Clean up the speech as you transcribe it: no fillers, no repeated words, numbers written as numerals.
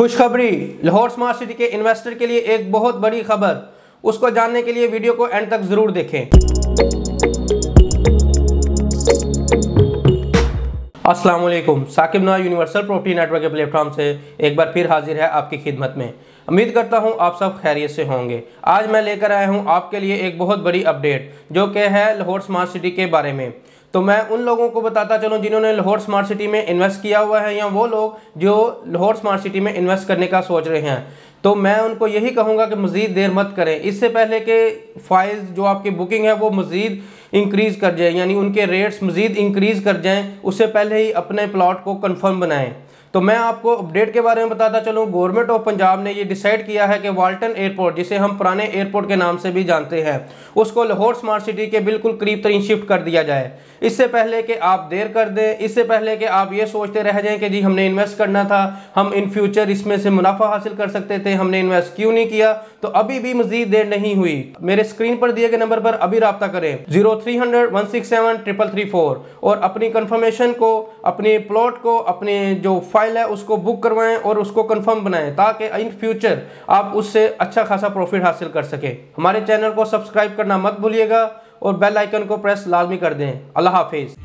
खुशखबरी, Lahore smart city के investor के लिए एक बहुत बड़ी खबर। उसको जानने के लिए वीडियो को एंड तक जरूर देखें। अस्सलाम वालेकुम, Saqib Nawaz universal protein network के प्लेटफॉर्म से एक बार फिर हाजिर है आपकी खिदमत में। उम्मीद करता हूं आप सब खैरियत से होंगे। आज मैं लेकर आया हूं आपके लिए एक बहुत बड़ी अपडेट जो कि है लाहौर स्मार्ट सिटी के बारे में। तो मैं उन लोगों को बताता चलूँ जिन्होंने लाहौर स्मार्ट सिटी में इन्वेस्ट किया हुआ है या वो लोग जो लाहौर स्मार्ट सिटी में इन्वेस्ट करने का सोच रहे हैं, तो मैं उनको यही कहूँगा कि मज़ीद देर मत करें। इससे पहले कि फ़ाइल जो आपकी बुकिंग है वो मज़ीद इंक्रीज़ कर जाए, यानी उनके रेट्स मज़ीद इंक्रीज़ कर जाएँ, उससे पहले ही अपने प्लॉट को कन्फर्म बनाएँ। तो मैं आपको अपडेट के बारे में बताता चलूँ, गवर्नमेंट ऑफ पंजाब ने ये डिसाइड किया है कि वाल्टन एयरपोर्ट, जिसे हम पुराने एयरपोर्ट के नाम से भी जानते हैं, उसको लाहौर स्मार्ट सिटी के बिल्कुल करीब तरीन शिफ्ट कर दिया जाए। इससे पहले कि आप देर कर दें, इससे पहले कि आप ये सोचते रह जाएं कि जी हमने इन्वेस्ट करना था, हम इन फ्यूचर इसमें से मुनाफा हासिल कर सकते थे, हमने इन्वेस्ट क्यों नहीं किया, तो अभी भी मज़ीद देर नहीं हुई। मेरे स्क्रीन पर दिए गए नंबर पर अभी रब्ता करें 0300 167 3334 और अपनी कन्फर्मेशन को, अपने प्लॉट को, अपने जो फाइल है उसको बुक करवाएं और उसको कंफर्म बनाएं, ताकि इन फ्यूचर आप उससे अच्छा खासा प्रॉफिट हासिल कर सकें। हमारे चैनल को सब्सक्राइब करना मत भूलिएगा और बेल आइकन को प्रेस लाजमी कर दें। अल्लाह हाफिज़।